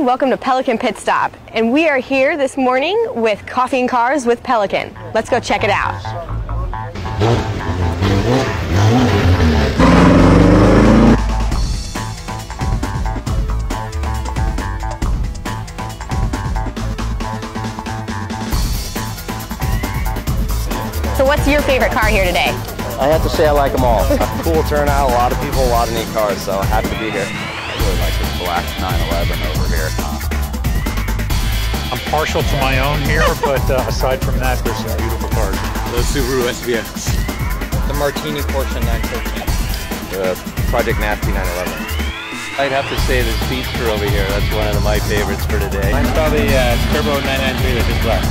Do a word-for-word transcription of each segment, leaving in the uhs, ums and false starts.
everyone, welcome to Pelican Pit Stop, and we are here this morning with Coffee and Cars with Pelican. Let's go check it out. So what's your favorite car here today? I have to say I like them all. Cool turnout, a lot of people, a lot of neat cars, so happy to be here. Like this black nine eleven over here. I'm partial to my own here, but uh, aside from that, there's some beautiful cars. The Subaru S V X. The Martini Porsche nine thirteen. The Project Nasty nine eleven. I'd have to say this Beastar over here. That's one of my favorites for today. Mine's probably uh, Turbo nine ninety-three that just left.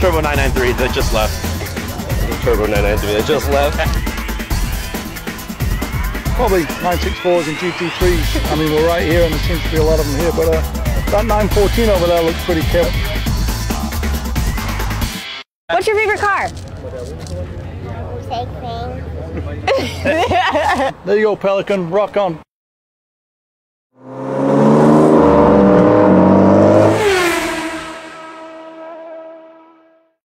Turbo nine ninety-three that just left. Turbo nine ninety-three that just left. Probably nine sixty-fours and G T threes. I mean, we're right here and there seems to be a lot of them here, but uh, that nine fourteen over there looks pretty cool. What's your favorite car? There you go, Pelican. Rock on.